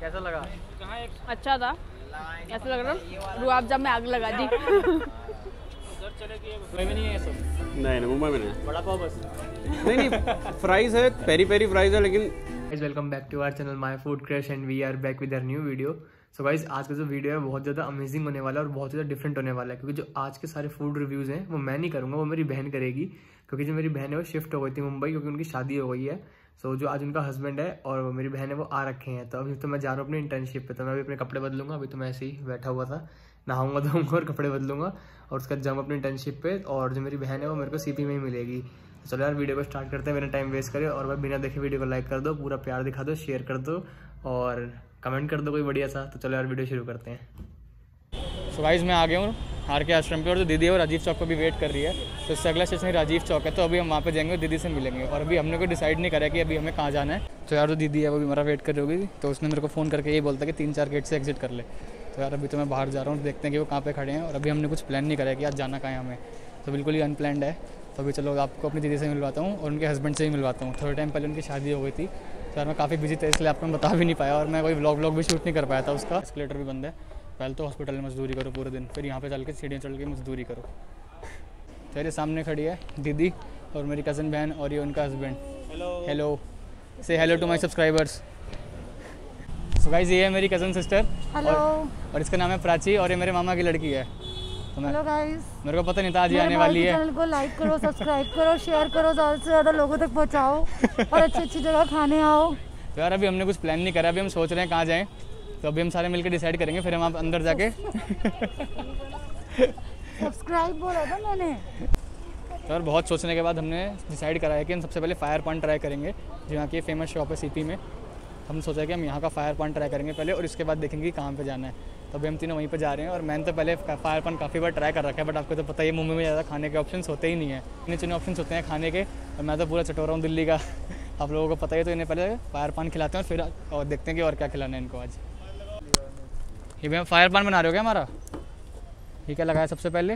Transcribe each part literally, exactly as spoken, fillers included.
कैसा लगा? अच्छा था। कैसा लग रहा? रुआब जब में आग लगा दी। मुंबई में नहीं है सब? नहीं नहीं, मुंबई में नहीं। बड़ा पाव बस। नहीं नहीं, फ्राइज है, पेरी पेरी फ्राइज है। लेकिन guys welcome back to our channel my food crush and we are back with our new video. So guys आज का जो वीडियो है बहुत ज़्यादा अमेजिंग होने वाला है और बहुत ज़्यादा डिफरेंट होने वाला है, क्योंकि जो आज के सारे फूड रिव्यूज़ हैं वो मैं नहीं करूँगा, वो मेरी बहन करेगी। क्योंकि जो मेरी बहन है वो शिफ्ट हो गई थी मुंबई, क्योंकि उनकी शादी हो गई है। सो so, जो आज उनका हस्बैंड है और मेरी बहन है वो आ रखे हैं। तो अभी तो मैं जा रहा हूँ अपने इंटर्नशिप पे, तो मैं अभी अपने कपड़े बदलूंगा। अभी तो मैं ऐसे ही बैठा हुआ था, नहाऊंगा धोऊंगा और कपड़े बदलूंगा और उसका जाऊँगा अपने इंटर्नशिप पे। और जो मेरी बहन है वो मेरे को सीपी में ही मिलेगी। चलो यार वीडियो को स्टार्ट करते हैं, मेरा टाइम वेस्ट करें। और भाई बिना देखे वीडियो को लाइक कर दो, पूरा प्यार दिखा दो, शेयर कर दो और कमेंट कर दो कोई बढ़िया सा। तो चलो यार वीडियो शुरू करते हैं। सो गाइस मैं आ गया हूँ आर के आश्रम पे और जो दीदी है वो राजीव चौक पे भी वेट कर रही है। तो इससे अगला स्टेशन राजीव चौक है, तो अभी हम वहाँ पे जाएंगे और दीदी से मिलेंगे। और अभी हमने कोई डिसाइड नहीं करा कि अभी हमें कहाँ जाना है। तो यार जो दीदी है वो भी हमारा वेट कर रही होगी, तो उसने मेरे को फ़ोन करके ये बोलता कि तीन चार गेट से एग्जिट कर ले। तो यार अभी तो मैं बाहर जा रहा हूँ, देखते हैं कि वो कहाँ पर खड़े हैं। और अभी हमने कुछ प्लान नहीं करा कि आज जाना कहाँ है हमें, तो बिल्कुल ही अनप्लैंड है। तो अभी चलो आपको अपनी दीदी से मिलवाता हूँ और उनके हस्बैंड से भी मिलवाता हूँ। थोड़े टाइम पहले उनकी शादी हो गई थी, तो यार मैं काफ़ी बिजी था इसलिए आपको बता भी नहीं पाया और मैं कोई व्लॉग व्लॉग भी शूट नहीं कर पाया था उसका। एस्केलेटर भी बंद है। पहले तो हॉस्पिटल में मजदूरी करो पूरे दिन, फिर यहाँ पे चल के सीढ़ियाँ चढ़ के मजदूरी करो। तेरे सामने खड़ी है दीदी और मेरी कज़न बहन और ये उनका husband. Hello hello say hello to my subscribers. So guys ये है मेरी कज़न सिस्टर और, और इसका नाम है प्राची और ये मेरे मामा की लड़की है। हेलो गाइस, मेरे को पता नहीं था आज आने वाली है। चैनल को लाइक करो, सब्सक्राइब करो, शेयर करो, ज़्यादा से ज़्यादा लोगों तक पहुंचाओ और अच्छी अच्छी जगह खाने आओ। तो यार अभी हमने कुछ प्लान नहीं करा, अभी हम सोच रहे हैं कहाँ जाएँ। तो अभी हम सारे मिलकर डिसाइड करेंगे, फिर हम आप अंदर जाके सब्सक्राइब बोला था मैंने। तो यार बहुत सोचने के बाद हमने डिसाइड करा है कि हम सबसे पहले फायर पॉइंट ट्राई करेंगे, जो यहाँ की फेमस शॉप है सीपी में। हम सोचा कि हम यहाँ का फायर पॉइंट ट्राई करेंगे पहले और इसके बाद देखेंगे कहाँ पे जाना है। तो अभी हम तीनों वहीं पे जा रहे हैं और मैंने तो पहले फायर पॉइंट काफ़ी बार ट्राई कर रखा है, बट आपको तो पता ही है मुंबई में ज़्यादा खाने के ऑप्शंस होते ही नहीं है। इतने चुने ऑप्शंस होते हैं खाने के और मैं तो पूरा चटोरा हूँ दिल्ली का आप लोगों को पता ही। तो इन्हें पहले फायर पॉइंट खिलाते हैं और फिर और देखते हैं कि और क्या खिलाना है इनको आज। ये भैया फायर पॉइंट बना रहे हो क्या हमारा? ये क्या लगाया सबसे पहले?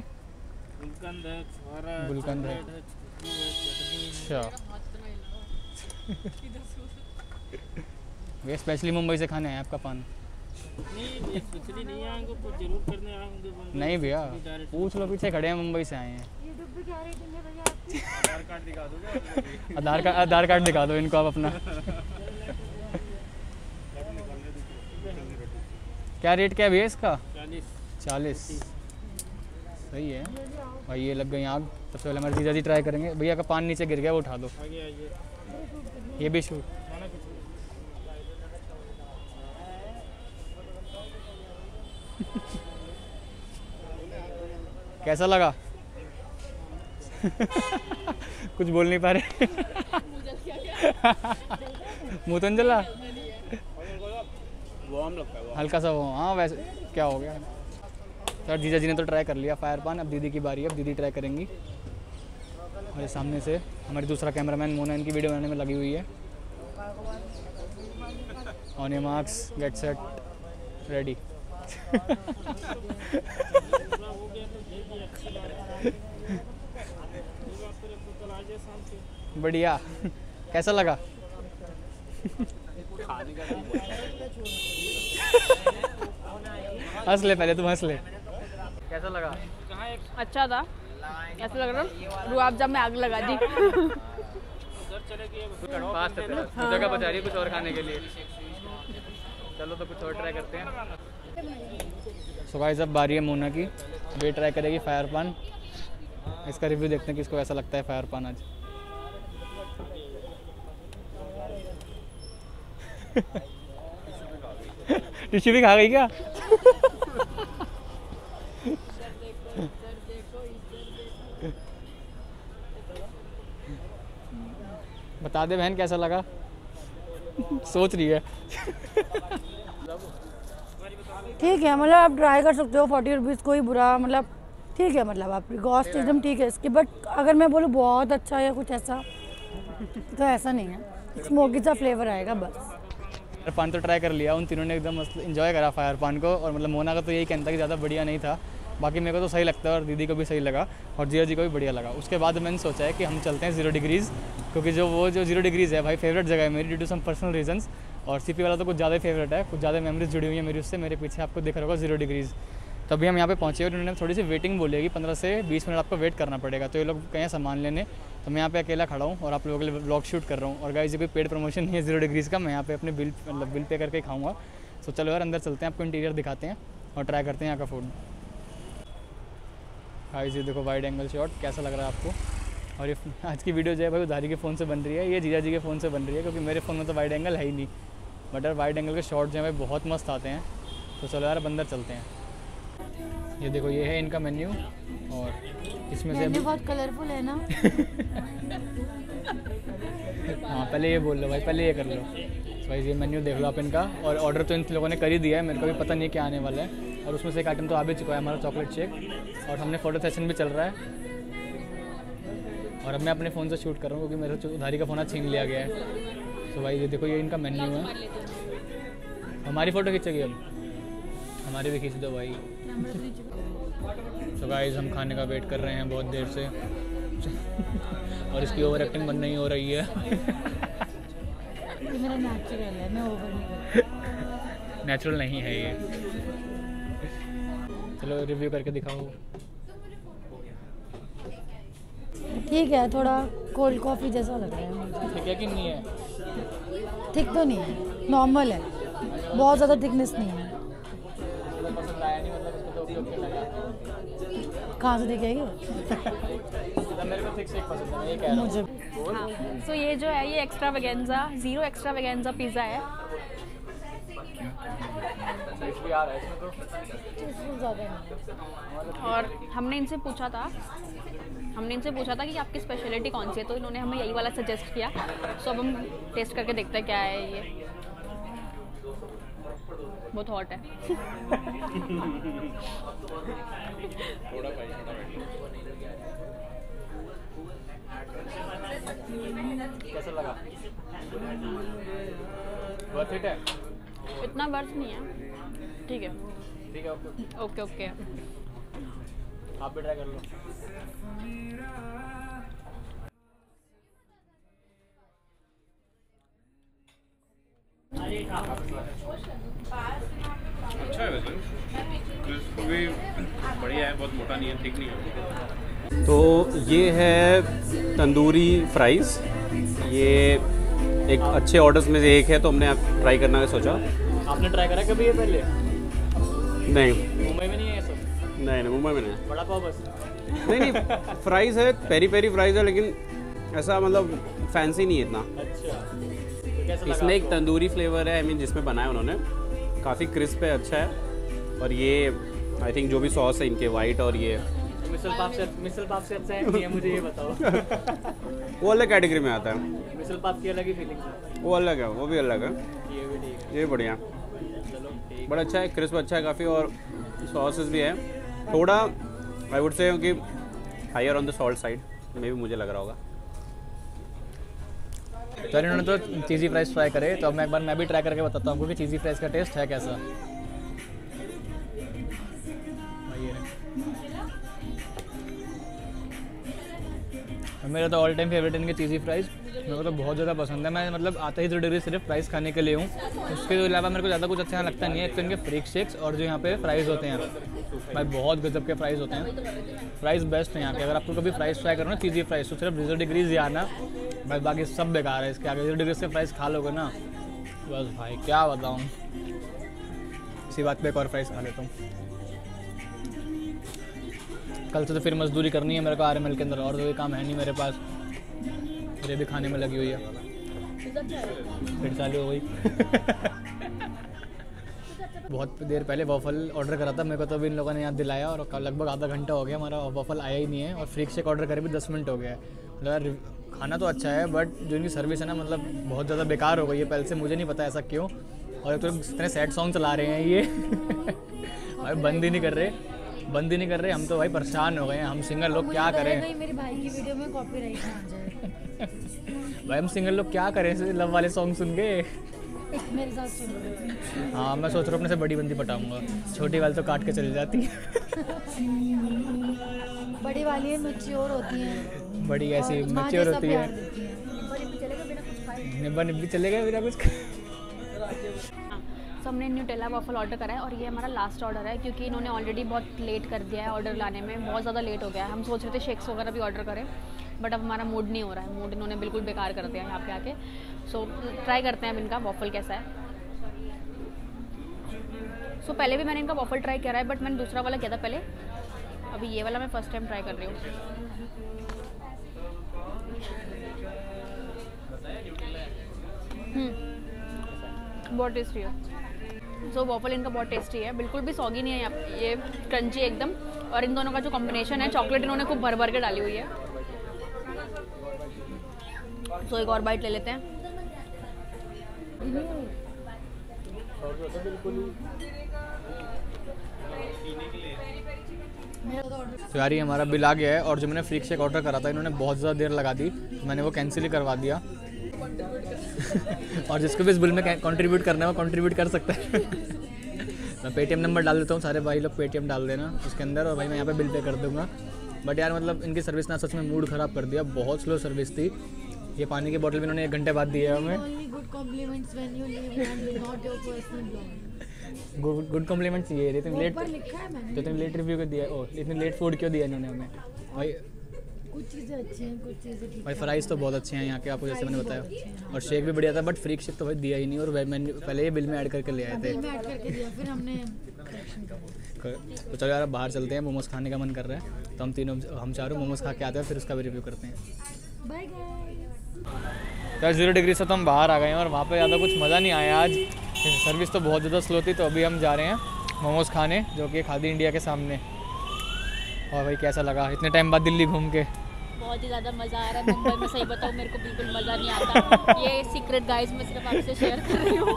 गुलकंद है। अच्छा वे स्पेशली मुंबई से खाने आए आपका पान? नहीं स्पेशली नहीं आए, कुछ जरूर करने आए होंगे। नहीं भैया पूछ लो, पीछे खड़े हैं, मुंबई से आए हैं। यूट्यूब पे क्या रेटिंग है भैया आपकी? आधार कार्ड दिखा दो क्या? आधार कार्ड आधार कार्ड दिखा दो इनको आप अपना। क्या रेट क्या है भैया इसका? चालीस। सही है भाई। ये लग गई आग। सबसे पहले हमारे जीजा जी ट्राई करेंगे। भैया का पान नीचे गिर गया, वो उठा दो। ये भी शूट। कैसा लगा? कुछ बोल नहीं पा रहे। मुँह तो नहीं जला, हल्का सा वो। हाँ वैसे क्या हो गया सर? जीजा जी ने तो ट्राई कर लिया फायर पान, अब दीदी की बारी है। अब दीदी ट्राई करेंगी। और सामने से हमारे दूसरा कैमरामैन मोना इनकी वीडियो बनाने में लगी हुई है। On your marks get set ready. बढ़िया। कैसा लगा? हंस ले पहले, तुम हंस ले। कैसा लगा? अच्छा था। कैसा लग रहा? रुआब जब मैं आग लगा दी। जगह बचा रही है कुछ और खाने के लिए। चलो तो कुछ और ट्राई करते हैं। सो गाइस अब बारी है मोना की, वे ट्राई करेगी फायर पान। इसका रिव्यू देखते हैं कि इसको कैसा लगता है फायर पान आज। टिश्यू भी खा गई क्या? बता दे बहन कैसा लगा। सोच रही है। ठीक है, मतलब आप ट्राई कर सकते हो। फोर्टी रुपीज़ कोई बुरा, मतलब ठीक है, मतलब आप कॉस्ट एकदम ठीक है इसकी। बट अगर मैं बोलूँ बहुत अच्छा या कुछ ऐसा तो ऐसा नहीं है। स्मोकी सा फ्लेवर आएगा बस। फायर पान तो ट्राई कर लिया, उन तीनों ने एकदम इंजॉय करा फायर पान को। और मतलब मोना का तो यही कहना था कि ज़्यादा बढ़िया नहीं था, बाकी मेरे को तो सही लगता है और दीदी को भी सही लगा और जिया जी को भी बढ़िया लगा। उसके बाद मैंने सोचा है कि हम चलते हैं जीरो डिग्रीज़, क्योंकि जो वो जो जीरो डिग्रीज़ है भाई फेवरेट जगह है मेरी due to some personal reasons. और सीपी वाला तो कुछ ज़्यादा ही फेवरेट है, कुछ ज़्यादा मेमोरीज जुड़ी हुई है मेरी उससे। मेरे पीछे आपको दिख रहा होगा जीरो डिग्रीज़। तभी हम यहाँ पे पहुँचे और उन्होंने थोड़ी सी वेटिंग बोली कि पंद्रह से बीस मिनट आपको वेट करना पड़ेगा। तो ये लोग कहें सामान लेने, तो मैं यहाँ पे अकेला खड़ा हूँ और आप लोगों के लिए व्लॉग शूट कर रहा हूँ। और गाइस ये कोई पेड प्रमोशन नहीं है जीरो डिग्रीज़ का, मैं यहाँ पे अपने बिल मतलब बिल पे करके खाऊँगा। तो चलो यार अंदर चलते हैं, आपको इंटीरियर दिखाते हैं और ट्राई करते हैं यहाँ का फूड। गाइस ये देखो वाइड एंगल शॉट कैसा लग रहा है आपको। और ये आज की वीडियो जो है भाई उधारी के फ़ोन से बन रही है, ये जीजा जी के फ़ोन से बन रही है क्योंकि मेरे फ़ोन में तो वाइड एंगल है ही नहीं। बट यार वाइड एंगल के शॉट जो है भाई बहुत मस्त आते हैं। तो चलो यार अंदर चलते हैं। ये देखो ये है इनका मेन्यू और इसमें से बहुत कलरफुल है ना। हाँ पहले ये बोल लो भाई, पहले ये कर लो। तो भाई ये मेन्यू देख लो आप इनका। और ऑर्डर तो इन लोगों ने कर ही दिया है, मेरे को भी पता नहीं क्या आने वाला है। और उसमें से एक आइटम तो आ भी चुका है हमारा चॉकलेट शेक, और हमने फ़ोटो सेशन भी चल रहा है। और अब मैं अपने फ़ोन से शूट कर रहा हूँ क्योंकि मेरे उधारी का फ़ोन छीन लिया गया है। तो भाई ये देखो ये इनका मेन्यू है। हमारी फ़ोटो खींचेगी, अब हमारे भी खींच दो भाई। तो गाइस हम खाने का वेट कर रहे हैं बहुत देर से और इसकी ओवर एक्टिंग बंद नहीं हो रही है। मेरा नेचुरल है, मैं ओवर नहीं करता। नेचुरल नहीं है ये। चलो रिव्यू करके दिखाओ। ठीक है, थोड़ा कोल्ड कॉफ़ी जैसा लग रहा है। ठीक है कि नहीं है? ठीक तो नहीं है, नॉर्मल है, बहुत ज़्यादा थिकनेस नहीं है। कहाँ से दिखेगी? मुझे सो ये जो है ये extravaganza, zero extravaganza pizza है। और हमने इनसे पूछा था हमने इनसे पूछा था कि आपकी स्पेशलिटी कौन सी है, तो इन्होंने हमें यही वाला सजेस्ट किया। सो अब हम टेस्ट करके देखते हैं क्या है ये। बहुत हॉट है। कैसा लगा? वर्थ इट है? इतना वर्थ नहीं है। ठीक है ठीक है, ओके ओके, आप भी ट्राई कर लो। अच्छा है वैसे, क्रिस्प भी बढ़िया है, बहुत मोटा नहीं है, ठीक नहीं है। तो ये है तंदूरी फ्राइज़, ये एक अच्छे ऑर्डर्स में से एक है, तो हमने आप ट्राई करना का सोचा। आपने ट्राई करा कभी ये पहले? नहीं, मुंबई में नहीं है ये सब। नहीं नहीं, मुंबई में नहीं। बड़ा पाव बस। नहीं नहीं, फ्राइज़ है, पेरी पेरी फ्राइज़ है, लेकिन ऐसा मतलब फैंसी नहीं है इतना। अच्छा, इसमें एक तंदूरी फ्लेवर है, आई I मीन mean, जिसमें बनाया उन्होंने, काफ़ी क्रिस्प है, अच्छा है। और ये आई थिंक जो भी सॉस है इनके वाइट, और ये मिसल पाव से मिसल पाव से अच्छा है, मुझे ये बताओ। वो अलग कैटेगरी में आता है, मिसल पाव की अलग ही फीलिंग है। वो अलग है, वो भी अलग है, ये भी ठीक है, ये बढ़िया, बड़ा अच्छा है, क्रिस्प अच्छा है काफ़ी, और सॉसेस भी है। थोड़ा आई वुड से कि higher on the salt side में भी मुझे लग रहा होगा। तो इन्होंने तो चीज़ी फ्राइज़ ट्राई करे, तो अब मैं एक बार मैं भी ट्राई करके बताता हूँ आपको कि चीज़ी फ्राइज़ का टेस्ट है कैसा। मेरा तो ऑल टाइम फेवरेट इनके चीज़ी फ्राइज़, मेरे को तो बहुत ज़्यादा पसंद है। मैं मतलब आता ही दो डिग्री सिर्फ फ्राइज़ खाने के लिए हूँ, उसके अलावा मेरे को ज़्यादा कुछ अच्छा लगता नहीं है। एक तो इनके फ्रीक शेक्स और जो यहाँ पे फ्राइज़ होते हैं भाई बहुत गजब के फ्राइज़ होते हैं। फ्राइज़ बेस्ट हैं यहाँ के, अगर आपको कभी फ्राइज़ ट्राई करो ना चीज़ी फ्राइज़, तो सिर्फ जीरो डिग्रीज आना भाई, बाकी सब बेकार है। इसके आगे जीरो डिग्री से फ्राइज़ खा लोगे ना, बस भाई क्या बताऊँ। इसी बात पर एक और फ्राइज़ खा लेता हूँ। कल से तो फिर मजदूरी करनी है मेरे को आर एम एल के अंदर, और कोई काम है नहीं मेरे पास। मेरे भी खाने में लगी हुई है, फिर चालू हो गई। बहुत देर पहले वॉफल ऑर्डर करा था मेरे को, तो अभी इन लोगों ने यहाँ दिलाया, और लगभग आधा घंटा हो गया हमारा वॉफल आया ही नहीं है। और फ्रीक शेक ऑर्डर करे भी दस मिनट हो गया है। खाना तो अच्छा है, बट जो इनकी सर्विस है ना, मतलब बहुत ज़्यादा बेकार हो गई है। पहले से मुझे नहीं पता ऐसा क्यों। और एक तो इतने सैड सॉन्ग चला रहे हैं ये, भाई बंद ही नहीं कर रहे बंद ही नहीं कर रहे। हम तो भाई परेशान हो गए हैं, हम सिंगल लोग क्या करें भाई। मेरे भाई की वीडियो में कॉपीराइट आ जाए। भाई हम सिंगल लोग क्या करें लव वाले सॉन्ग सुन के। मेरे साथ सुन। हाँ मैं सोच रहा हूँ अपने से बड़ी बंदी पटाऊंगा, छोटी वाली तो काट के चली जाती है। बड़ी वाली है, मैच्योर होती है, बड़ी ऐसी मैच्योर होती है। निब्बा निब्बी चले गए मेरा कुछ सो हमने न्यूटेला वॉफल ऑर्डर करा है और ये हमारा लास्ट ऑर्डर है, क्योंकि इन्होंने ऑलरेडी बहुत लेट कर दिया है ऑर्डर लाने में, बहुत ज़्यादा लेट हो गया है। हम सोच रहे थे शेक्स वगैरह भी ऑर्डर करें, बट अब हमारा मूड नहीं हो रहा है, मूड इन्होंने बिल्कुल बेकार कर दिया है यहाँ पे आके। सो ट्राई करते हैं अब इनका वॉफल कैसा है। सो so, पहले भी मैंने इनका वॉफल ट्राई करा है, बट मैंने दूसरा वाला किया था पहले, अभी ये वाला मैं फर्स्ट टाइम ट्राई कर रही हूँ। बहुत टेस्टी है। सो वॉफल इनका बहुत टेस्टी है, बिल्कुल भी सॉगी नहीं है, ये क्रंची एकदम। और इन दोनों का जो कॉम्बिनेशन है, चॉकलेट इन्होंने खूब भर भर के डाली हुई है। सो so, एक और बाइट ले लेते हैं। तो यार ये हमारा बिल आ गया है, और जो मैंने फ्री शेक ऑर्डर करा था इन्होंने बहुत ज़्यादा देर लगा दी, मैंने वो कैंसिल ही करवा दिया। और जिसको भी इस बिल में कंट्रीब्यूट करना है वो कंट्रीब्यूट कर सकता है। मैं पेटीएम नंबर डाल देता हूँ, सारे भाई लोग पेटीएम डाल देना उसके अंदर, और भाई मैं यहाँ पे बिल पे कर दूँगा। बट यार मतलब इनकी सर्विस ना सच में मूड ख़राब कर दिया, बहुत स्लो सर्विस थी। ये पानी की बॉटल भी इन्होंने एक घंटे बाद दी है हमें। गुड गुड कॉम्प्लीमेंट्स ये इतने लेट तो इतने लेट रिव्यू क्यों दिया, ओ इतने लेट फूड क्यों दिया इन्होंने हमें। भाई कुछ चीज़ें अच्छी हैं, कुछ चीज़ें भाई फ्राइज़ तो बहुत अच्छे हैं यहाँ के, आपको जैसे मैंने बताया, और शेक भी बढ़िया था, बट फ्री शेक तो भाई दिया ही नहीं। और भाई मैंने पहले ये बिल में ऐड करके ले आए थे, तो चलो यार बाहर चलते हैं, मोमोज खाने का मन कर रहा है, तो हम तीनों हम चारों मोमोज खा के आते हैं, फिर उसका भी रिव्यू करते हैं। यार जीरो डिग्री से तो हम बाहर आ गए हैं, और वहाँ पे ज़्यादा कुछ मज़ा नहीं आया आज, सर्विस तो बहुत ज़्यादा स्लो थी। तो अभी हम जा रहे हैं मोमोज़ खाने, जो कि खादी इंडिया के सामने। और भाई कैसा लगा इतने टाइम बाद दिल्ली घूम के? बहुत ही ज़्यादा मज़ा आ रहा है मुंबई में, सही बताऊँ मेरे को बिल्कुल मज़ा नहीं आता। ये सीक्रेट गाइस मैं सिर्फ आपसे शेयर कर रही हूँ,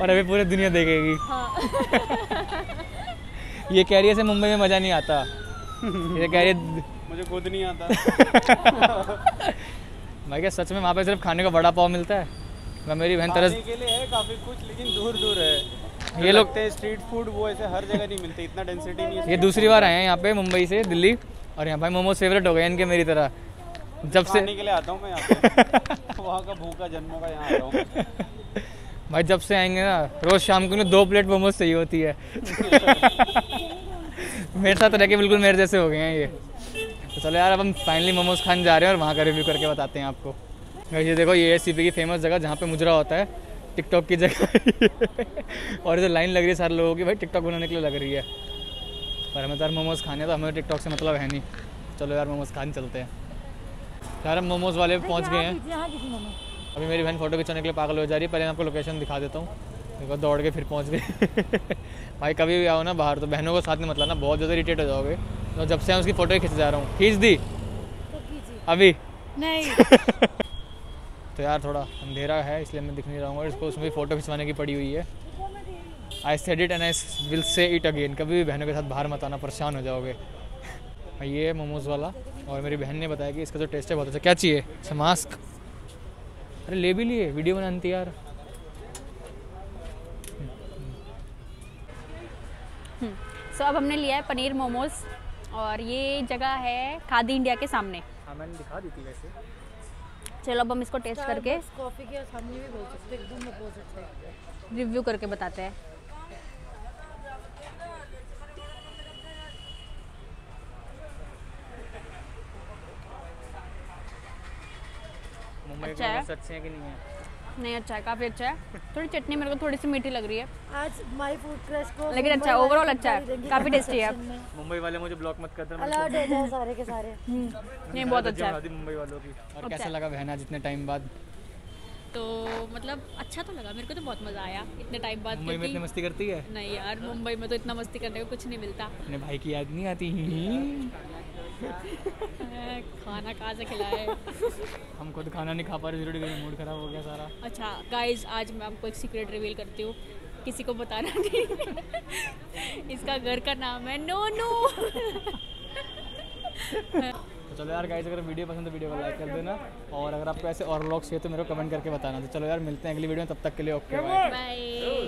और अभी पूरी दुनिया देखेगी। हाँ। ये कह रही है से मुंबई में मज़ा नहीं आता, ये कह रही मुझे खुद नहीं आता। भाई क्या सच में वहाँ पे सिर्फ खाने का वड़ा पाव मिलता है? मैं मेरी बहन तरस के लिए है काफ़ी कुछ, लेकिन दूर दूर है ये लोग। स्ट्रीट फूड वो ऐसे हर जगह नहीं मिलते, इतना डेंसिटी नहीं है। ये दूसरी बार आए हैं यहाँ पे मुंबई से दिल्ली, और यहाँ भाई मोमोज फेवरेट हो गए इनके मेरी तरह। जब से खाने के लिए आता हूँ मैं यहाँ पे, वहाँ का भूखा जन्मों का यहाँ आता हूँ भाई। जब से आएंगे ना रोज़ शाम को दो प्लेट मोमोज चाहिए होती है। मेरे साथ रह के बिल्कुल मेरे जैसे हो गए हैं ये। तो चलो यार अब हम फाइनली मोमोज खान जा रहे हैं, और वहाँ का रिव्यू करके बताते हैं आपको। ये देखो ये है सीपी की फेमस जगह, जहाँ पे मुजरा होता है टिकटॉक की जगह। और जो लाइन लग रही है सारे लोगों की, भाई टिकटॉक बनाने के लिए लग रही है, पर हमें तो यार मोमोज खाने, तो हमें टिकटॉक से मतलब है नहीं। चलो यार मोमोज खान चलते हैं। यार हम मोमोज वाले पहुँच गए हैं, अभी मेरी बहन फ़ोटो खिंचाने के लिए पागल हो जा रही है। पहले मैं आपको लोकेशन दिखा देता हूँ, देखो दौड़ के फिर पहुँच गए। भाई कभी भी आओ ना बाहर तो बहनों को साथ में मत लाना, बहुत ज़्यादा इरिटेट हो जाओगे। तो जब से मैं उसकी फोटो ही खींच जा रहा हूँ, खींच दी तो अभी नहीं। तो यार थोड़ा अंधेरा है इसलिए मैं दिख नहीं रहा हूँ, और इसको उसमें भी फ़ोटो खिंचवाने की पड़ी हुई है। I said it and I will say it again, कभी भी बहनों के साथ बाहर मत आना, परेशान हो जाओगे। ये है मोमोज़ वाला, और मेरी बहन ने बताया कि इसका जो टेस्ट है बहुत अच्छा। क्या चाहिए? अच्छा मास्क, अरे ले भी लिए, वीडियो बनानी थी यार। सो अब हमने लिया है पनीर मोमोज़, और ये जगह है खादी इंडिया के सामने। हाँ मैंने दिखा दी थी वैसे। चलो अब हम इसको टेस्ट करके कॉफ़ी के सामने भी बोल सकते हैं, एकदम अपोजिट है, रिव्यू करके बताते हैं। अच्छा है, अच्छे हैं कि नहीं है? नहीं अच्छा है, काफ़ी अच्छा है। थोड़ी चटनी मेरे को थोड़ी सी मीठी लग रही है आज माय फूड क्रश को, लेकिन अच्छा ओवरऑल अच्छा है, काफ़ी टेस्टी है। मुंबई वाले मुझे ब्लॉक मत करते, अलर्ट हो जाए सारे के सारे। नहीं बहुत अच्छा है मुंबई वालों की। और कैसा लगा बहना जितने टाइम बाद? तो मतलब अच्छा तो लगा, मेरे को तो बहुत मज़ा आया इतने टाइम बाद। मुंबई में इतनी मस्ती करती है? नहीं यार मुंबई में तो इतना मस्ती करने को कुछ नहीं मिलता। अपने भाई की याद नहीं आती? खाना कहाँ से खिलाया? हम खुद खाना नहीं खा पा रहे, जीरो डिग्री मूड खराब हो गया सारा। अच्छा गाइज आज मैं आपको एक सीक्रेट रिवील करती हूँ, किसी को बताना नहीं। इसका घर का नाम है नो नो। तो चलो यार गाइज अगर वीडियो पसंद तो वीडियो को लाइक कर देना, और अगर आपको ऐसे और व्लॉग्स चाहिए तो मेरे को कमेंट करके बताना। तो चलो यार मिलते हैं अगली वीडियो में, तब तक के लिए ओके बाय।